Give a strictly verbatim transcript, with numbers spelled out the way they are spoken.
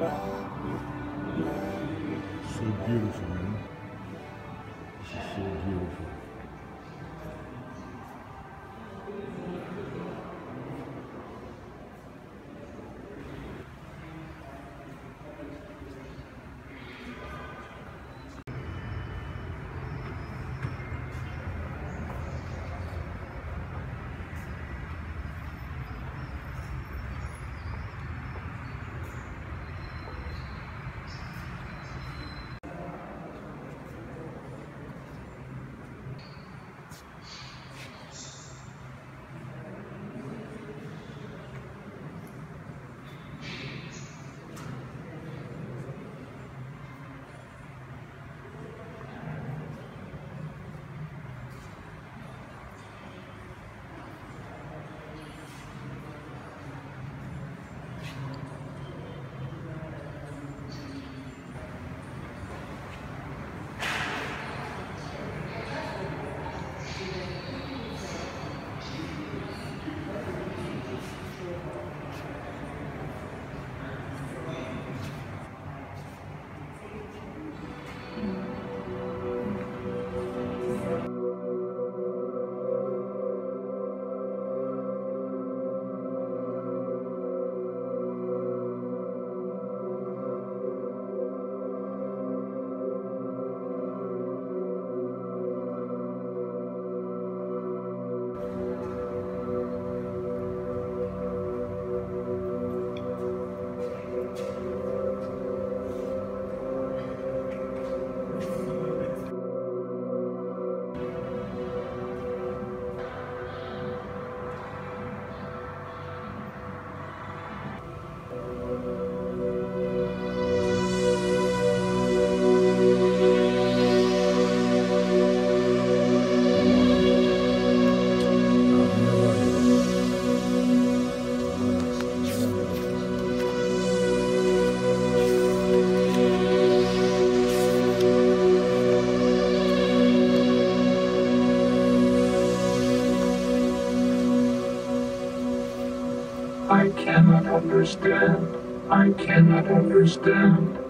So beautiful, man. This is so beautiful. I cannot understand, I cannot understand.